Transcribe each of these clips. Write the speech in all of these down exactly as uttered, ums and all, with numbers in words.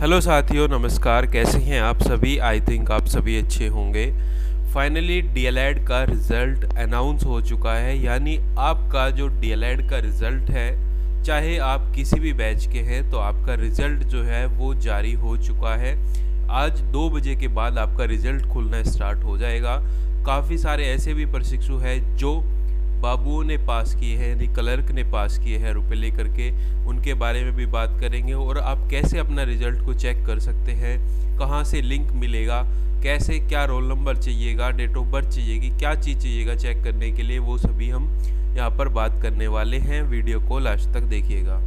Hello साथियों, नमस्कार। कैसे हैं आप सभी? आई थिंक आप सभी अच्छे होंगे। फाइनली डीएलएड का रिज़ल्ट अनाउंस हो चुका है, यानी आपका जो डीएलएड का रिज़ल्ट है, चाहे आप किसी भी बैच के हैं, तो आपका रिज़ल्ट जो है वो जारी हो चुका है। आज दो बजे के बाद आपका रिज़ल्ट खुलना स्टार्ट हो जाएगा। काफ़ी सारे ऐसे भी प्रशिक्षु हैं जो बाबुओं ने पास किए हैं, यानी क्लर्क ने पास किए हैं रुपए लेकर के, उनके बारे में भी बात करेंगे। और आप कैसे अपना रिज़ल्ट को चेक कर सकते हैं, कहाँ से लिंक मिलेगा, कैसे, क्या रोल नंबर चाहिएगा, डेट ऑफ बर्थ चाहिएगी, क्या चीज़ चाहिएगा चेक करने के लिए, वो सभी हम यहाँ पर बात करने वाले हैं। वीडियो को लास्ट तक देखिएगा।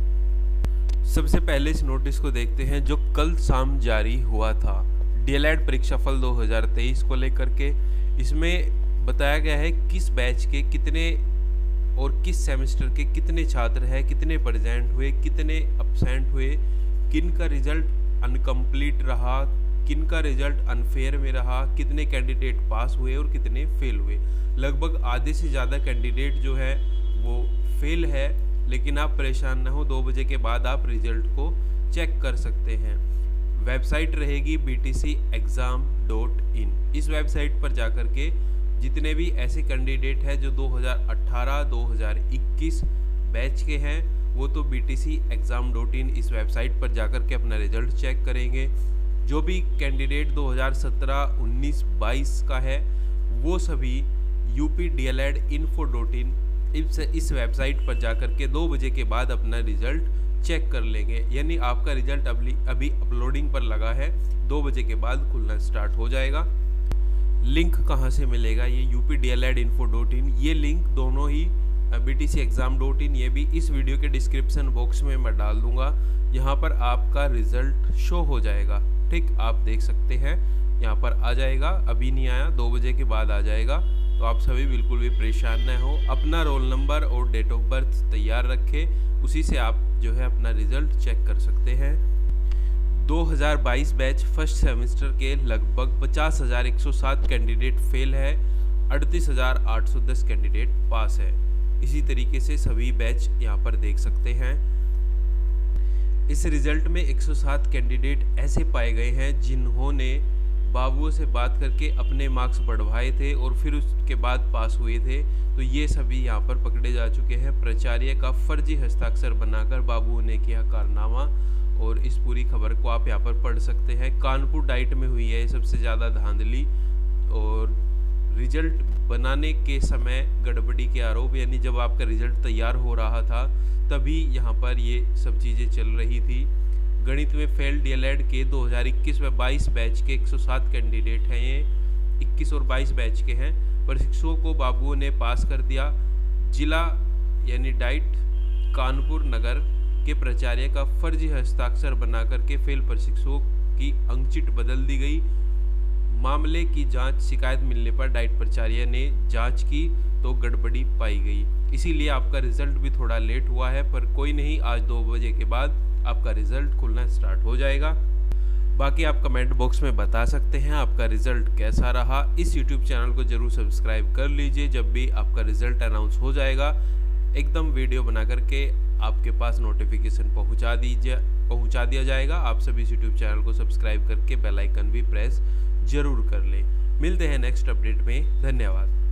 सबसे पहले इस नोटिस को देखते हैं जो कल शाम जारी हुआ था, डीएलएड परीक्षाफल दो हज़ार तेईस को लेकर के। इसमें बताया गया है किस बैच के कितने और किस सेमेस्टर के कितने छात्र हैं, कितने प्रेजेंट हुए, कितने अब्सेंट हुए, किन का रिज़ल्ट अनकम्प्लीट रहा, किन का रिज़ल्ट अनफेयर में रहा, कितने कैंडिडेट पास हुए और कितने फेल हुए। लगभग आधे से ज़्यादा कैंडिडेट जो है वो फेल है, लेकिन आप परेशान ना हो, दो बजे के बाद आप रिज़ल्ट को चेक कर सकते हैं। वेबसाइट रहेगी B T C exam dot in. इस वेबसाइट पर जा कर के जितने भी ऐसे कैंडिडेट हैं जो दो हज़ार अठारह दो हज़ार इक्कीस बैच के हैं, वो तो B T C exam dot in इस वेबसाइट पर जाकर के अपना रिज़ल्ट चेक करेंगे। जो भी कैंडिडेट दो हज़ार सत्रह उन्नीस बाईस का है, वो सभी U P D L A D dot in इस इस वेबसाइट पर जाकर के दो बजे के बाद अपना रिज़ल्ट चेक कर लेंगे। यानी आपका रिज़ल्ट अभी अभी अपलोडिंग पर लगा है, दो बजे के बाद खुलना स्टार्ट हो जाएगा। लिंक कहाँ से मिलेगा? ये U P D L A D dot in, ये लिंक दोनों ही B T C exam dot in, ये भी इस वीडियो के डिस्क्रिप्शन बॉक्स में मैं डाल दूंगा। यहाँ पर आपका रिज़ल्ट शो हो जाएगा, ठीक, आप देख सकते हैं, यहाँ पर आ जाएगा। अभी नहीं आया, दो बजे के बाद आ जाएगा। तो आप सभी बिल्कुल भी परेशान ना हो, अपना रोल नंबर और डेट ऑफ बर्थ तैयार रखें, उसी से आप जो है अपना रिज़ल्ट चेक कर सकते हैं। दो हज़ार बाईस बैच फर्स्ट सेमेस्टर के लगभग पचास हज़ार एक सौ सात कैंडिडेट फेल है, अड़तीस हज़ार आठ सौ दस कैंडिडेट पास है। इसी तरीके से सभी बैच यहाँ पर देख सकते हैं। इस रिज़ल्ट में एक सौ सात कैंडिडेट ऐसे पाए गए हैं जिन्होंने बाबुओं से बात करके अपने मार्क्स बढ़वाए थे और फिर उसके बाद पास हुए थे, तो ये सभी यहाँ पर पकड़े जा चुके हैं। प्राचार्य का फर्जी हस्ताक्षर बनाकर बाबुओं ने किया कारनामा, और इस पूरी खबर को आप यहाँ पर पढ़ सकते हैं। कानपुर डाइट में हुई है सबसे ज़्यादा धांधली, और रिज़ल्ट बनाने के समय गड़बड़ी के आरोप, यानी जब आपका रिज़ल्ट तैयार हो रहा था तभी यहाँ पर ये सब चीज़ें चल रही थी। गणित में फेल डीएलएड के दो हज़ार इक्कीस व बाईस बैच के एक सौ सात कैंडिडेट हैं, ये इक्कीस और बाईस बैच के हैं। प्रशिक्षुओं को बाबुओं ने पास कर दिया। जिला यानी डाइट कानपुर नगर के प्राचार्य का फर्जी हस्ताक्षर बनाकर के फेल प्रशिक्षुओं की अंकचिट बदल दी गई। मामले की जांच शिकायत मिलने पर डाइट प्राचार्य ने जांच की तो गड़बड़ी पाई गई, इसीलिए आपका रिज़ल्ट भी थोड़ा लेट हुआ है। पर कोई नहीं, आज दो बजे के बाद आपका रिज़ल्ट खुलना स्टार्ट हो जाएगा। बाकी आप कमेंट बॉक्स में बता सकते हैं आपका रिज़ल्ट कैसा रहा। इस यूट्यूब चैनल को ज़रूर सब्सक्राइब कर लीजिए। जब भी आपका रिज़ल्ट अनाउंस हो जाएगा, एकदम वीडियो बना करके आपके पास नोटिफिकेशन पहुंचा दीजिए पहुंचा दिया जाएगा। आप सभी इस यूट्यूब चैनल को सब्सक्राइब करके बेल आइकन भी प्रेस जरूर कर लें। मिलते हैं नेक्स्ट अपडेट में। धन्यवाद।